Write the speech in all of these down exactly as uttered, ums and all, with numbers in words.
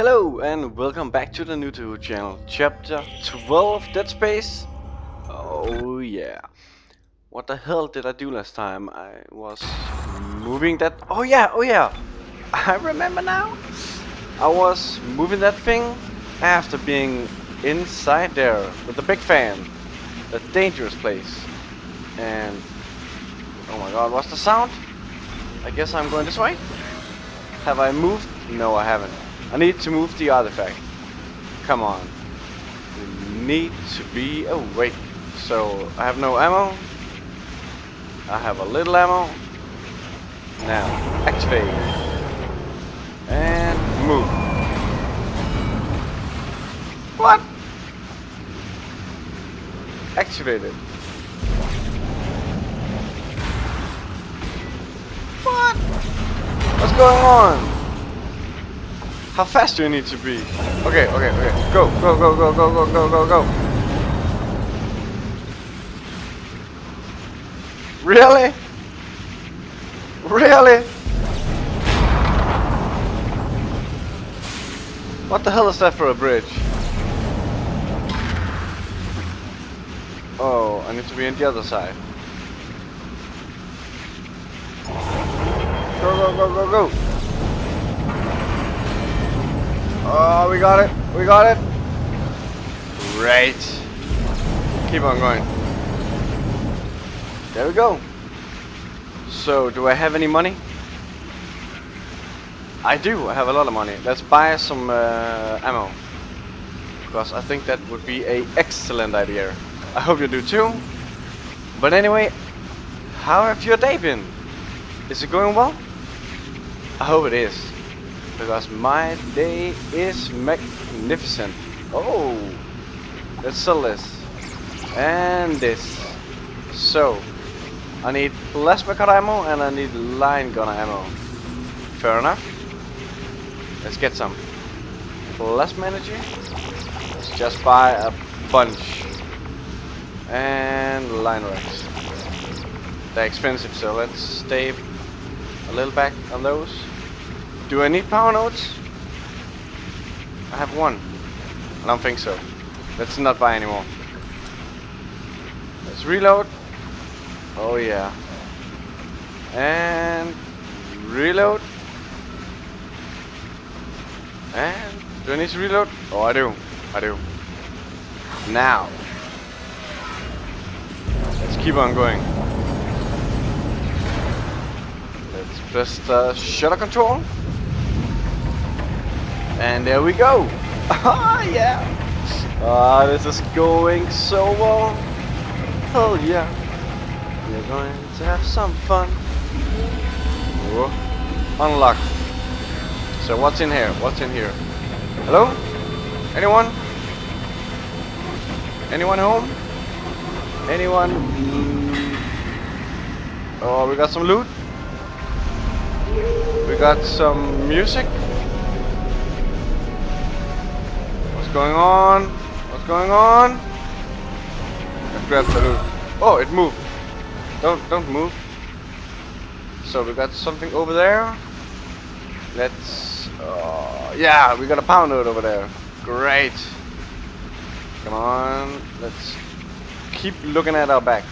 Hello and welcome back to the NewTooWho channel. Chapter twelve, Dead Space. Oh yeah. What the hell did I do last time? I was moving that... Oh yeah, oh yeah. I remember now. I was moving that thing after being inside there with the big fan. A dangerous place. And... oh my god, what's the sound? I guess I'm going this way. Have I moved? No, I haven't. I need to move the artifact. Come on. We need to be awake. So, I have no ammo. I have a little ammo. Now, activate. And move. What? Activate it. What? What's going on? How fast do you need to be? Okay, okay, okay. Go, go, go, go, go, go, go, go, go. Really? Really? What the hell is that for a bridge? Oh, I need to be on the other side. Go, go, go, go, go. Oh, we got it. We got it. Great. Keep on going. There we go. So, do I have any money? I do. I have a lot of money. Let's buy some uh, ammo. Because I think that would be an excellent idea. I hope you do too. But anyway, how have your day been? Is it going well? I hope it is. Because my day is magnificent. Oh, let's sell this and this. So I need plasma cutter ammo and I need line gunner ammo. Fair enough. Let's get some plasma energy. Let's just buy a bunch and line racks. They're expensive, so let's stay a little back on those. Do I need power nodes? I have one. I don't think so. Let's not buy anymore. Let's reload. Oh yeah. And reload. And do I need to reload? Oh, I do. I do. Now. Let's keep on going. Let's press the shutter control. And there we go! Ah, yeah! Ah, this is going so well! Hell yeah! We're going to have some fun! Whoa. Unlock! So what's in here? What's in here? Hello? Anyone? Anyone home? Anyone? Oh, we got some loot! We got some music! What's going on? What's going on? I grabbed the loot. Oh, it moved. Don't don't move. So we got something over there. Let's. Uh, yeah, we got a power node over there. Great. Come on. Let's keep looking at our back,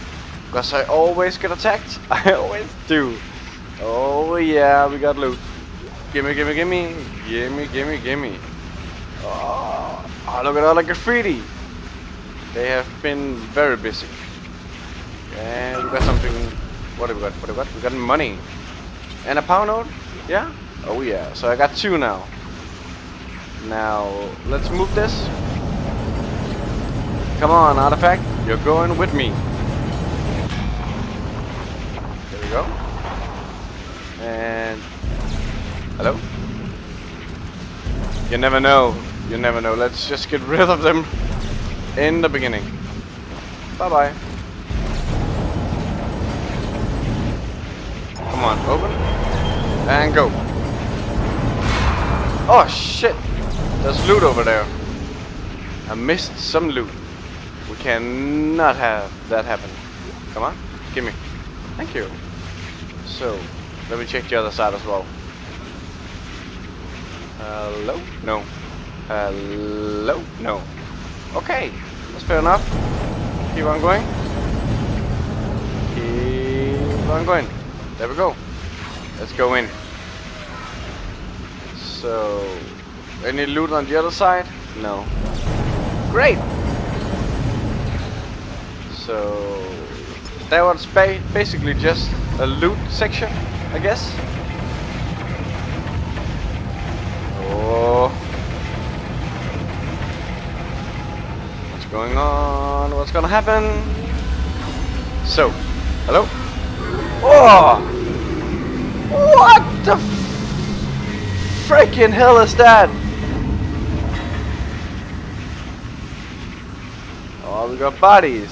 because I always get attacked. I always do. Oh yeah, we got loot. Gimme, gimme, gimme, gimme, gimme, gimme. Oh. Oh, look at all the graffiti! They have been very busy. And we got something... what do we got? What do we got? We got money. And a power node? Yeah? Oh yeah, so I got two now. Now, let's move this. Come on, artifact. You're going with me. There we go. And... hello? You never know. You never know. Let's just get rid of them in the beginning. Bye bye. Come on, open and go. Oh shit! There's loot over there. I missed some loot. We cannot have that happen. Come on, give me. Thank you. So, let me check the other side as well. Hello? No. Hello? No. Okay, that's fair enough. Keep on going. Keep on going. There we go. Let's go in. So, any loot on the other side? No. Great! So, that was ba basically just a loot section, I guess. Going on, what's gonna happen? So, hello? Oh! What the f freaking hell is that? Oh, we got bodies.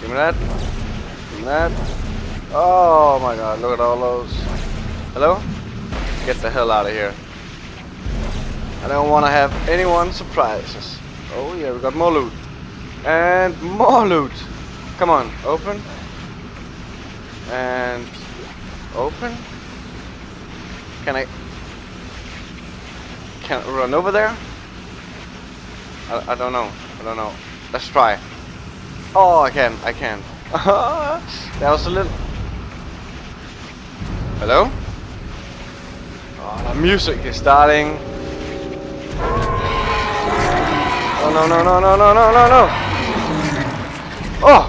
Give me that. Give me that. Oh my god, look at all those. Hello? Get the hell out of here. I don't want to have anyone surprises. Oh yeah, we got more loot. And more loot. Come on, open. And open. Can I Can I run over there? I, I don't know. I don't know. Let's try. Oh, I can. I can. That was a little. Hello? Oh, the music is starting. Oh no no no no no no no no! Oh!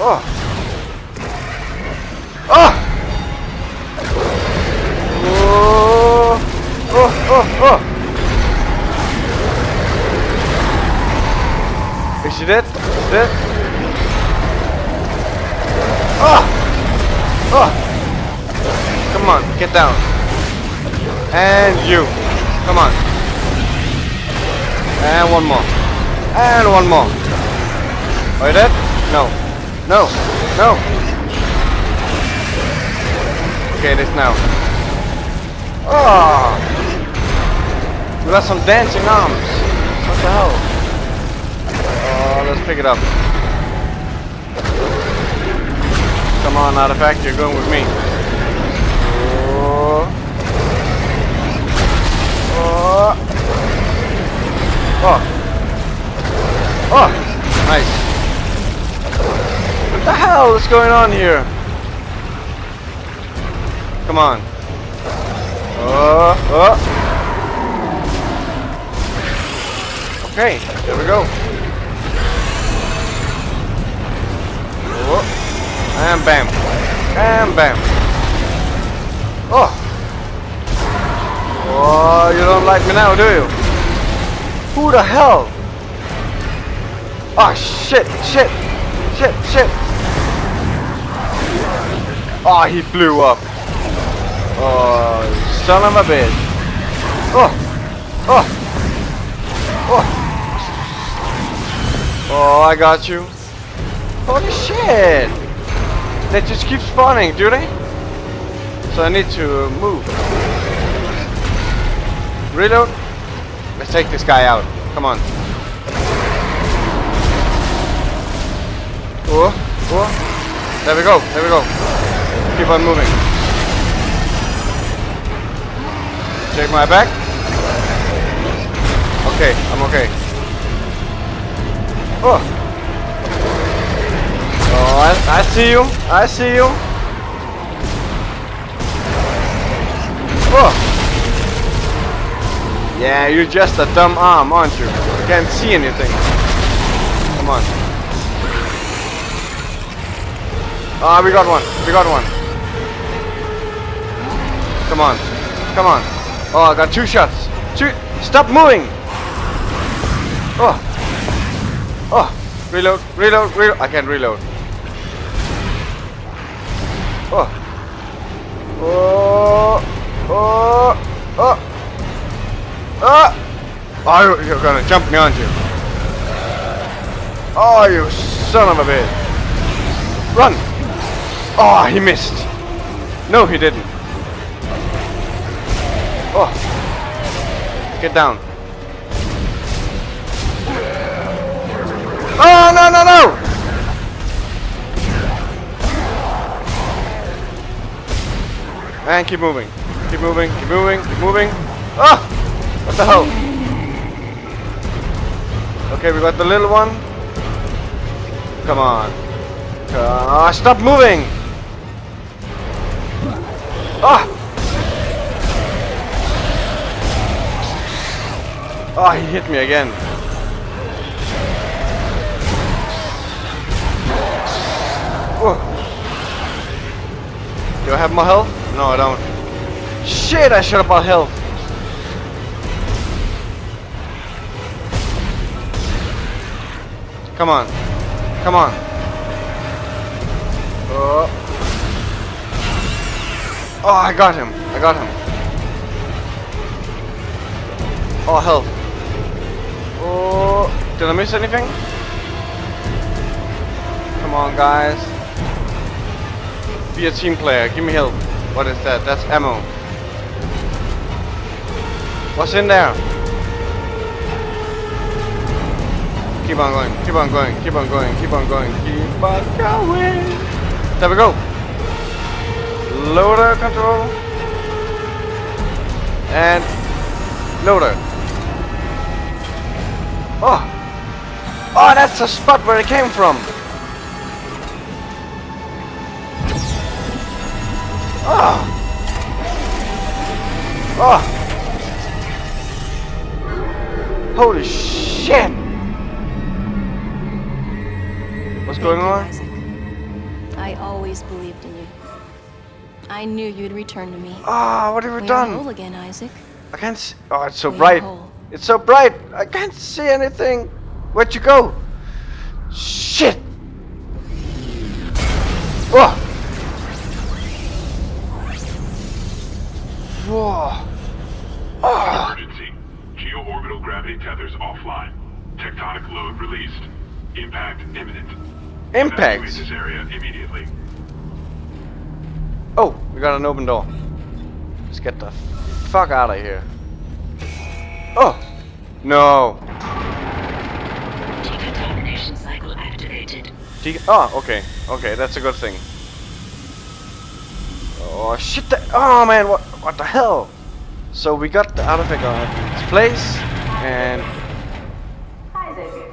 Oh! Oh! Oh! Oh! Oh! Oh! Is she dead? Is she dead? Oh! Oh! Come on, get down. And you. Come on. And one more. And one more. Are you dead? No. No. No. Okay, this now. Oh! We got some dancing arms. What the hell? Oh, let's pick it up. Come on, Artifact, you're going with me. Oh. Oh. Oh. Oh. Nice. What the hell is going on here? Come on. Oh. Oh. Okay, there we go. Oh. And bam. And bam. Oh. Oh, you don't like me now, do you? Who the hell? Oh, shit, shit, shit, shit. Oh, he blew up. Oh, son of a bitch. Oh. Oh. Oh. Oh, I got you. Holy shit. They just keep spawning, do they? So I need to move. Reload. Let's take this guy out. Come on. Oh, oh. There we go. There we go. Keep on moving. Check my back. Okay, I'm okay. Oh. Oh, I, I see you. I see you. Oh. Yeah, you're just a dumb arm, aren't you? You can't see anything. Come on. Ah, oh, we got one. We got one. Come on. Come on. Oh, I got two shots. Two. Stop moving. Oh. Oh. Reload. Reload. Reload. I can't reload. Oh. Oh. Oh. Oh. Oh. Oh, you're gonna jump me, aren't you? Oh, you son of a bitch. Run. Oh, he missed. No, he didn't. Oh. Get down. Oh, no, no, no. And keep moving. Keep moving, keep moving, keep moving. Ah! What the hell? Okay, we got the little one. Come on. Uh, stop moving! Ah! Ah, he hit me again. Whoa. Do I have more health? No, I don't. Shit, I should have bought health. Come on. Come on. Oh. Oh, I got him. I got him. Oh, health. Oh. Did I miss anything? Come on, guys. Be a team player. Give me health. What is that? That's ammo. What's in there? Keep on going. Keep on going. Keep on going. Keep on going. Keep on going. There we go. Loader control. And loader. Oh. Oh, that's the spot where it came from. Oh. Oh. Holy shit. What's going on? Isaac, I always believed in you. I knew you'd return to me. Ah, oh, what have we, we done? Are whole again, Isaac. I can't see. Oh, it's so we bright. It's so bright. I can't see anything. Where'd you go? Shit. Oh. Whoa. Oh. Emergency. Geo-orbital gravity tethers offline. Tectonic load released. Impact imminent. Impact? Evacuate this area immediately. Oh, we got an open door. Let's get the fuck out of here. Oh. No. Decontamination cycle activated. De oh, okay. Okay, that's a good thing. Oh shit! That, oh man, what what the hell? So we got the artifact on its place, and hi, Isaac.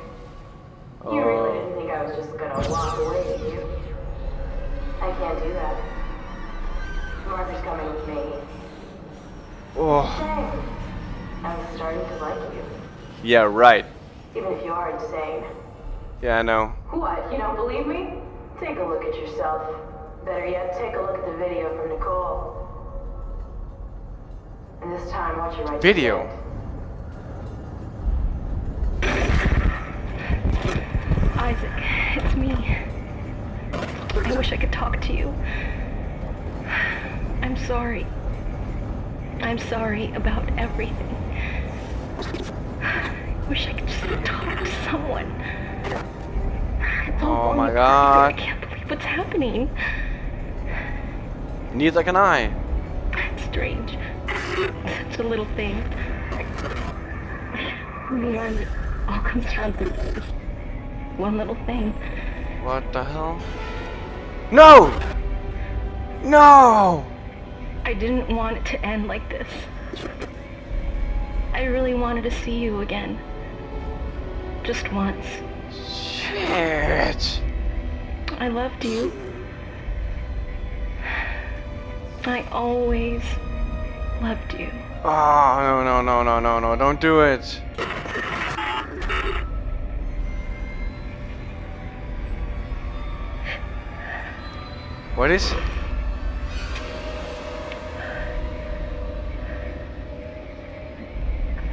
Uh, you really didn't think I was just gonna walk away, did you? I can't do that. Martha's coming with me. Oh. Hey, I'm starting to like you. Yeah, right. Even if you are insane. Yeah, I know. What? You don't believe me? Take a look at yourself. Better yet, take a look at the video from Nicole. And this time, watch it right. Video. Isaac, it's me. I wish I could talk to you. I'm sorry. I'm sorry about everything. I wish I could just talk to someone. Oh my God! I can't believe what's happening. Neither can I. That's strange. Such a little thing. In the end, it all comes down to one little thing. What the hell? No! No! I didn't want it to end like this. I really wanted to see you again. Just once. Shit! I loved you. I always loved you. Oh, no, no, no, no, no, no, don't do it. What is it?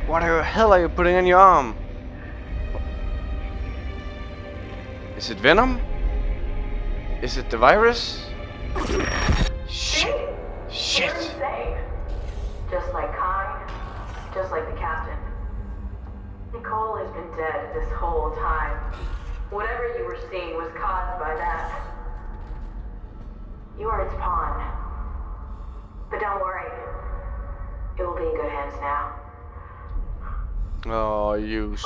What the hell are you putting in your arm? Is it venom? Is it the virus? Shit. Shit. Just like Kai, just like the captain. Nicole has been dead this whole time. Whatever you were seeing was caused by that. You are its pawn. But don't worry. It will be in good hands now. Oh, you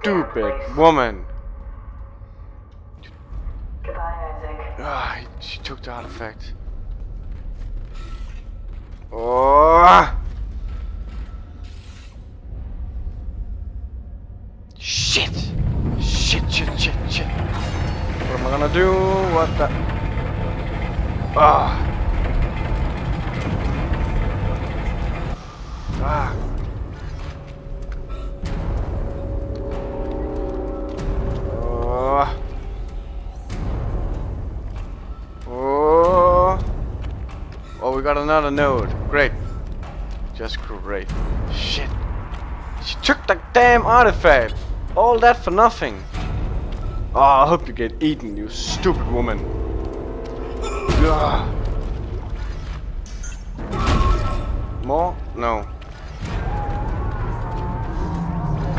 stupid woman. Goodbye, Isaac. Ah, she took the artifact. Oh! Shit! Shit, shit, shit, shit. What am I gonna do? What the? Ah! Ah! Oh! Oh! Oh, we got another node. Great. Just great. Shit. She took that damn artifact. All that for nothing. Oh, I hope you get eaten, you stupid woman. Ugh. More? No.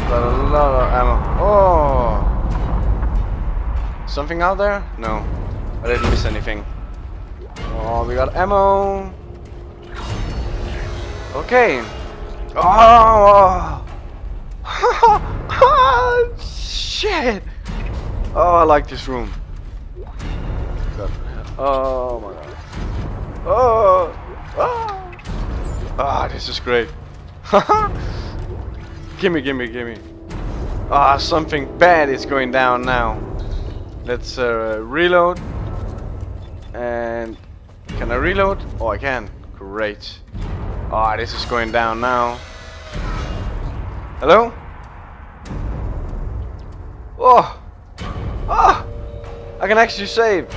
Got a lot of ammo. Oh! Something out there? No. I didn't miss anything. Oh, we got ammo. Okay. Oh! Oh, shit! Oh, I like this room. God. Oh my god. Oh! Ah! Ah, this is great. Gimme, gimme, gimme. Ah, something bad is going down now. Let's uh, reload. And can I reload? Oh, I can. Great. Ah, this is going down now. Hello? Oh! Ah! I can actually save!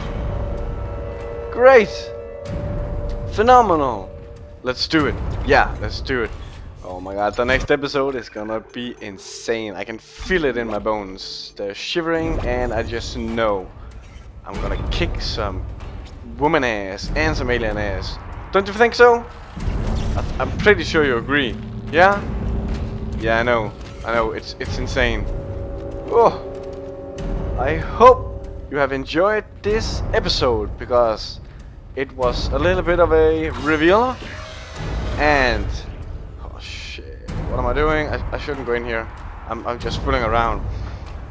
Great! Phenomenal! Let's do it! Yeah, let's do it! Oh my god, the next episode is gonna be insane. I can feel it in my bones. They're shivering and I just know I'm gonna kick some woman ass and some alien ass. Don't you think so? I th I'm pretty sure you agree. Yeah? Yeah, I know. I know, it's, it's insane. Oh! I hope you have enjoyed this episode, because it was a little bit of a reveal. And oh shit, what am I doing? I, I shouldn't go in here. I'm, I'm just fooling around.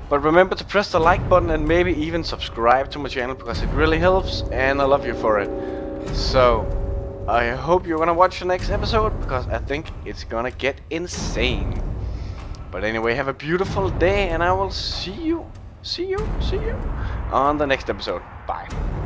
But remember to press the like button and maybe even subscribe to my channel, because it really helps and I love you for it. So I hope you're gonna watch the next episode, because I think it's gonna get insane. But anyway, have a beautiful day and I will see you See you, see you on the next episode. Bye.